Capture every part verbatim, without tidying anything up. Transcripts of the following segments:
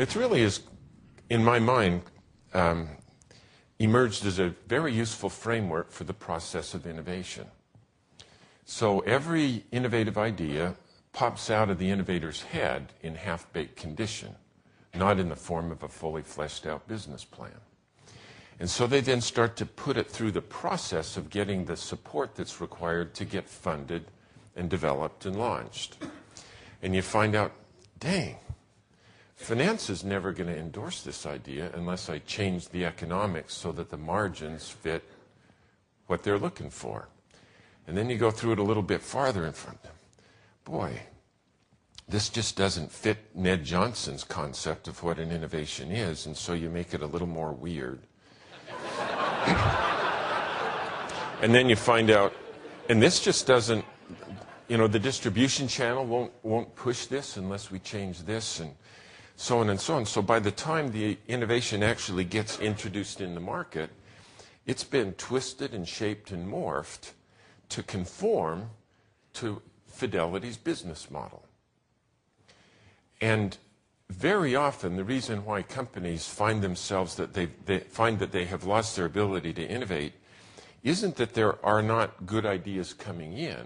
It really is, in my mind, um, emerged as a very useful framework for the process of innovation. So every innovative idea pops out of the innovator's head in half-baked condition, not in the form of a fully fleshed out business plan. And so they then start to put it through the process of getting the support that's required to get funded and developed and launched. And you find out, dang, finance is never going to endorse this idea unless I change the economics so that the margins fit what they're looking for. And then you go through it a little bit farther in front of them. Boy, this just doesn't fit Ned Johnson's concept of what an innovation is, and so you make it a little more weird. And then you find out, and this just doesn't, you know, the distribution channel won't, won't push this unless we change this, and so on and so on. So by the time the innovation actually gets introduced in the market, it's been twisted and shaped and morphed to conform to Fidelity's business model. And very often the reason why companies find themselves that they, they find that they have lost their ability to innovate isn't that there are not good ideas coming in,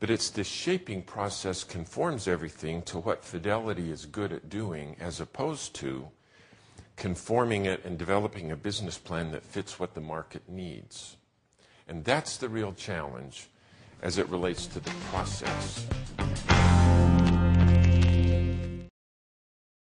but it's the shaping process conforms everything to what Fidelity is good at doing, as opposed to conforming it and developing a business plan that fits what the market needs. And that's the real challenge as it relates to the process.